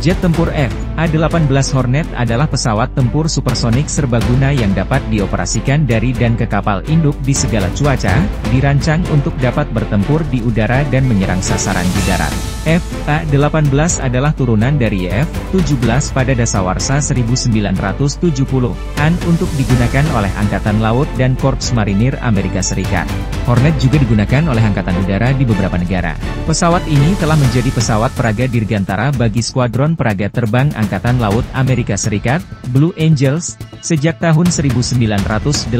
Jet tempur F/A-18 Hornet adalah pesawat tempur supersonik serbaguna yang dapat dioperasikan dari dan ke kapal induk di segala cuaca, dirancang untuk dapat bertempur di udara dan menyerang sasaran di darat. F/A-18 adalah turunan dari YF-17 pada dasawarsa 1970-an untuk digunakan oleh Angkatan Laut dan Korps Marinir Amerika Serikat. Hornet juga digunakan oleh Angkatan Udara di beberapa negara. Pesawat ini telah menjadi pesawat peraga dirgantara bagi skuadron peraga terbang Angkatan Laut Amerika Serikat, Blue Angels, sejak tahun 1986.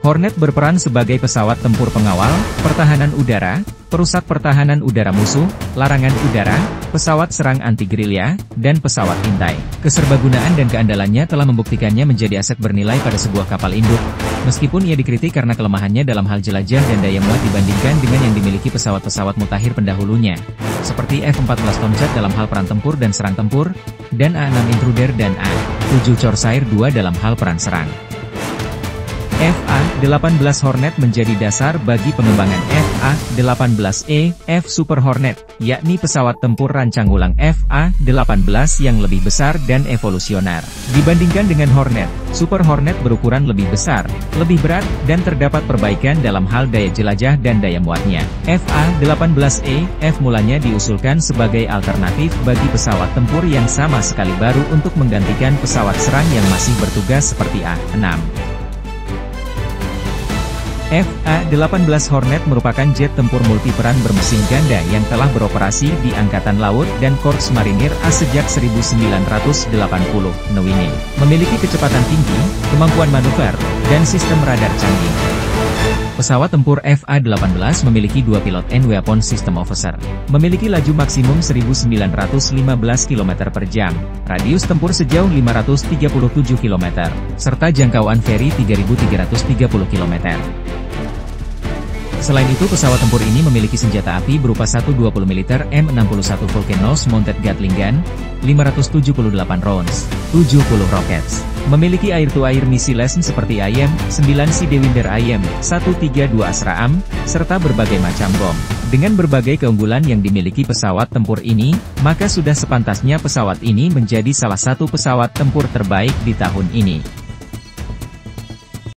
Hornet berperan sebagai pesawat tempur pengawal, pertahanan udara, perusak pertahanan udara musuh, larangan udara, pesawat serang anti-gerilya, dan pesawat intai. Keserbagunaan dan keandalannya telah membuktikannya menjadi aset bernilai pada sebuah kapal induk, meskipun ia dikritik karena kelemahannya dalam hal jelajah dan daya muat dibandingkan dengan yang dimiliki pesawat-pesawat mutakhir pendahulunya, seperti F-14 Tomcat dalam hal peran tempur dan serang tempur, dan A-6 Intruder dan A-7 Corsair II dalam hal peran serang. F/A-18 Hornet menjadi dasar bagi pengembangan F/A-18E/F Super Hornet, yakni pesawat tempur rancang ulang F/A-18 yang lebih besar dan evolusioner. Dibandingkan dengan Hornet, Super Hornet berukuran lebih besar, lebih berat, dan terdapat perbaikan dalam hal daya jelajah dan daya muatnya. F/A-18E/F mulanya diusulkan sebagai alternatif bagi pesawat tempur yang sama sekali baru untuk menggantikan pesawat serang yang masih bertugas seperti A-6. F/A-18 Hornet merupakan jet tempur multiperan bermesin ganda yang telah beroperasi di Angkatan Laut dan Korps Marinir AS sejak 1980 ini. Memiliki kecepatan tinggi, kemampuan manuver, dan sistem radar canggih. Pesawat tempur F/A-18 memiliki dua pilot and weapon system officer. Memiliki laju maksimum 1915 km/jam, radius tempur sejauh 537 km, serta jangkauan feri 3.330 km. Selain itu, pesawat tempur ini memiliki senjata api berupa 120 militer M61 Vulcanos Mounted Gatling Gun, 578 rounds, 70 rockets. Memiliki air-to-air missiles seperti AIM-9 Sidewinder AIM-132 ASRAAM, serta berbagai macam bom. Dengan berbagai keunggulan yang dimiliki pesawat tempur ini, maka sudah sepantasnya pesawat ini menjadi salah satu pesawat tempur terbaik di tahun ini.